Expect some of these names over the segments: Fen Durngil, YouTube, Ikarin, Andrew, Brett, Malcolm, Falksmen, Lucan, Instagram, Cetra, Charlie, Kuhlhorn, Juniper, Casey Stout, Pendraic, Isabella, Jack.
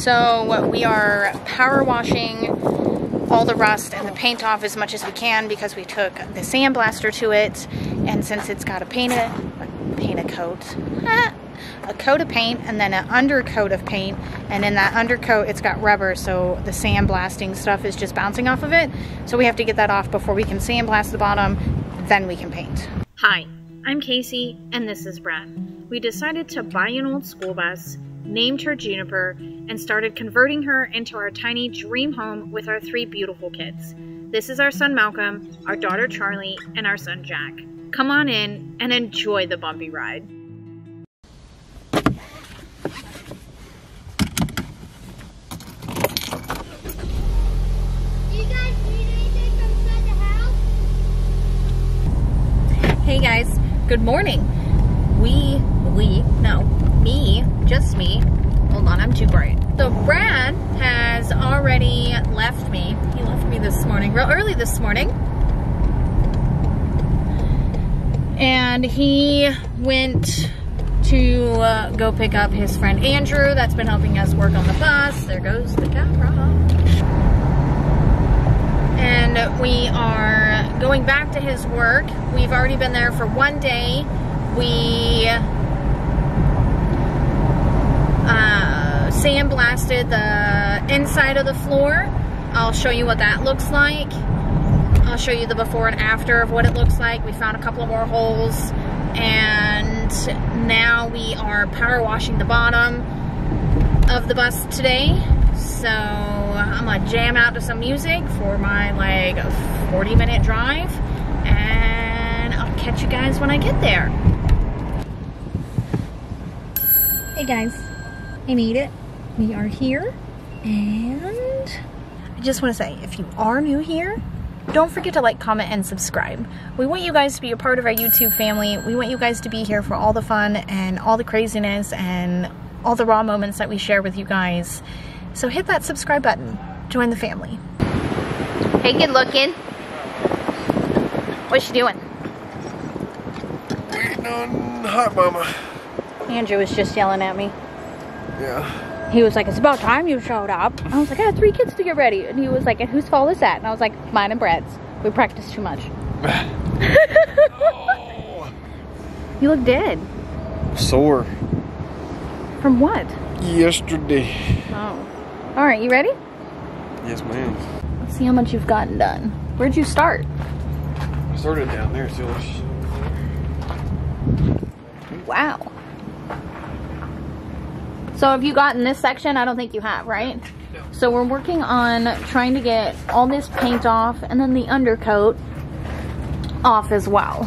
So we are power washing all the rust and the paint off as much as we can because we took the sandblaster to it, and since it's got a coat of paint and then an undercoat of paint, and in that undercoat it's got rubber, so the sandblasting stuff is just bouncing off of it. So we have to get that off before we can sandblast the bottom, then we can paint. Hi, I'm Casey and this is Brett. We decided to buy an old school bus, named her Juniper, and started converting her into our tiny dream home with our three beautiful kids. This is our son Malcolm, our daughter Charlie, and our son Jack. Come on in and enjoy the bumpy ride. Hey guys, good morning. Me, hold on, I'm too bright. So Brad has already left me. He left me this morning, real early this morning. And he went to go pick up his friend Andrew that's been helping us work on the bus. There goes the camera. And we are going back to his work. We've already been there for one day. We sandblasted the inside of the floor. I'll show you what that looks like. I'll show you the before and after of what it looks like. We found a couple of more holes, and now we are power washing the bottom of the bus today. So I'm gonna jam out to some music for my like 40-minute drive, and I'll catch you guys when I get there. Hey guys, I made it. We are here, and I just want to say, if you are new here, don't forget to like, comment, and subscribe. We want you guys to be a part of our YouTube family. We want you guys to be here for all the fun and all the craziness and all the raw moments that we share with you guys. So hit that subscribe button. Join the family. Hey, good looking. What's she doing? Waiting on hot mama. Andrew was just yelling at me. Yeah. He was like, it's about time you showed up. I was like, I have three kids to get ready. And he was like, and whose fault is that? And I was like, mine and Brad's. We practiced too much. Oh. You look dead. Sore. From what? Yesterday. Oh. All right, you ready? Yes, ma'am. Let's see how much you've gotten done. Where'd you start? I started down there, so. Wow. So have you gotten this section? I don't think you have, right? No. So we're working on trying to get all this paint off and then the undercoat off as well.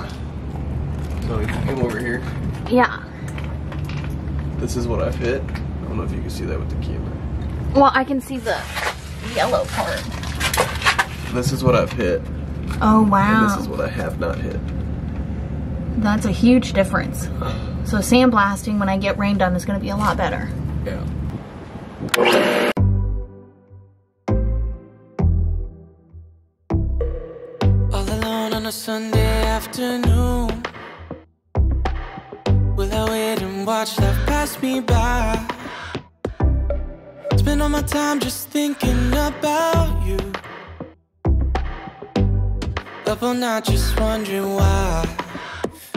So if you come over here. Yeah. This is what I've hit. I don't know if you can see that with the camera. Well, I can see the yellow part. This is what I've hit. Oh, wow. And this is what I have not hit. That's a huge difference. So sandblasting when I get rain done is going to be a lot better. Yeah. All alone on a Sunday afternoon. Will I wait and watch life pass me by? Spend all my time just thinking about you. Up all night just wondering why.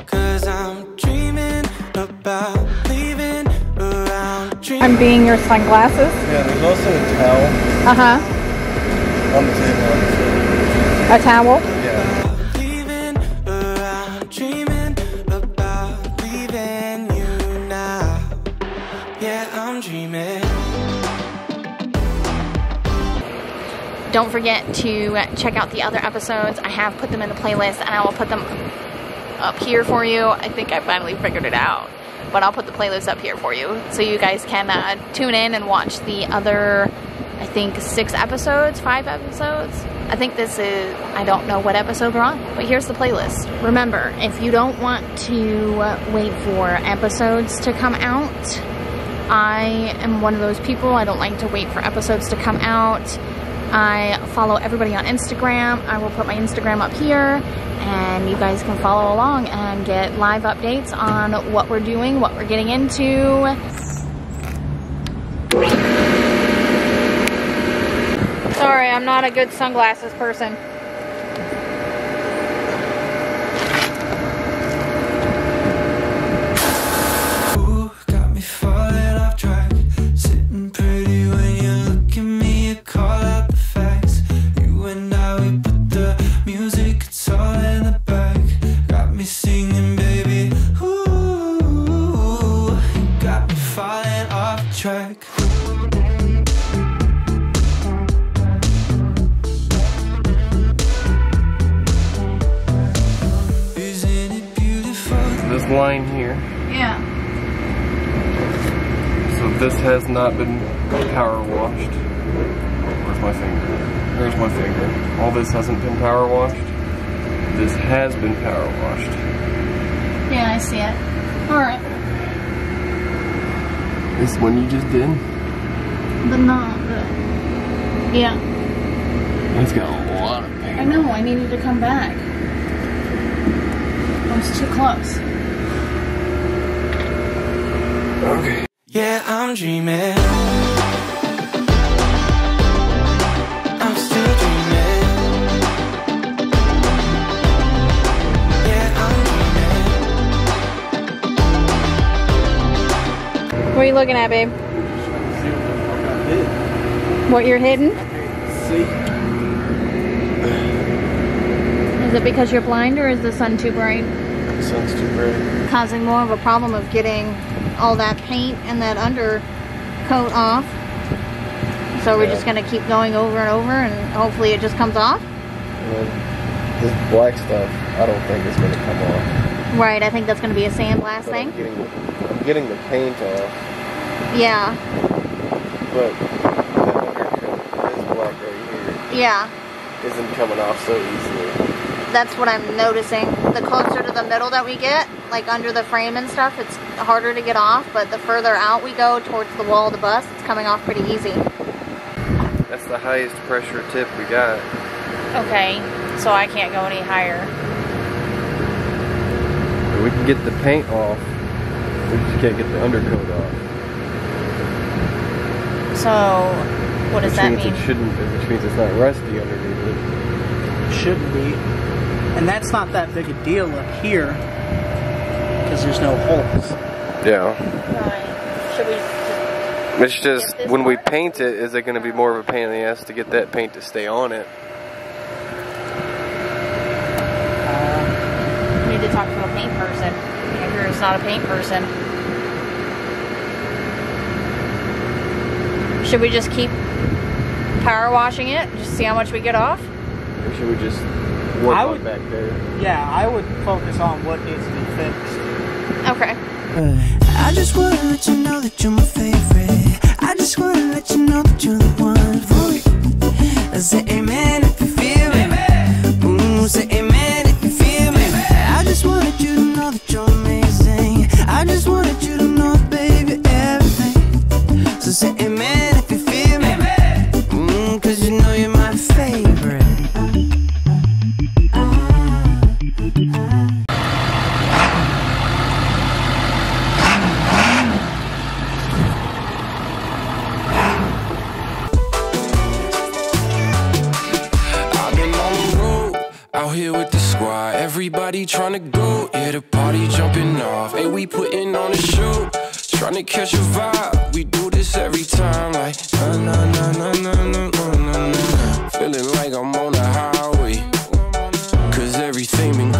'Cause I'm dreaming about leaving around. I'm being your sunglasses. Yeah, there's also a towel. Uh-huh. On the table. A towel? Yeah. Leaving around, dreaming about leaving you now. Yeah, I'm dreaming. Don't forget to check out the other episodes. I have put them in the playlist, and I will put them up here for you. I think I finally figured it out, but I'll put the playlist up here for you so you guys can tune in and watch the other, I think, 5 episodes. I think this is, I don't know what episode we're on, but here's the playlist. Remember, if you don't want to wait for episodes to come out, I am one of those people. I don't like to wait for episodes to come out. I follow everybody on Instagram. I will put my Instagram up here, and you guys can follow along and get live updates on what we're doing, what we're getting into. I'm not a good sunglasses person. Line here. Yeah. So this has not been power washed. Where's my finger? There's my finger. All this hasn't been power washed. This has been power washed. Yeah, I see it. Alright. This one you just did? But not the... Yeah. It's got a lot of paint. I know, I needed to come back. I was too close. Okay. Yeah, I'm dreaming. I'm still dreaming. Yeah, I'm dreaming. What are you looking at, babe? What you're hidden? Is it because you're blind or is the sun too bright? The sun's too bright. Causing more of a problem of getting all that paint and that undercoat off. So yeah. We're just going to keep going over and over and hopefully it just comes off. Yeah. This black stuff, I don't think it's going to come off. Right, I think that's going to be a sandblast thing. I'm getting the paint off. Yeah. But that undercoat, this black right here, yeah, isn't coming off so easily. That's what I'm noticing. The closer to the middle that we get, like under the frame and stuff, it's harder to get off, but the further out we go towards the wall of the bus, it's coming off pretty easy. That's the highest pressure tip we got. Okay, so I can't go any higher. We can get the paint off, we just can't get the undercoat off. So, what does that mean? It shouldn't, which means it's not rusty underneath it. It should be. And that's not that big a deal up here, because there's no holes. Yeah. Right. Should we just... It's just, when we paint it, is it going to be more of a pain in the ass to get that paint to stay on it? We need to talk to a paint person. Andrew's not a paint person. Should we just keep power washing it, just see how much we get off? Or should we just... I would back there. Yeah, I would focus on what needs to be fixed. Okay. I just want to let you know that you're my favorite. I just want to let you know that you're the one for me. I say amen if you feel it. Boom, say amen if you feel me. I just wanted you to know that you're amazing. I just wanted you to know, baby, everything. So say amen if you feel me. Boom, cause you know you're my favorite. Trying to go, yeah, the party jumping off. Hey, we putting on a show, trying to catch a vibe. We do this every time, like na na na na na na na na. Feeling like I'm on the highway, cause everything been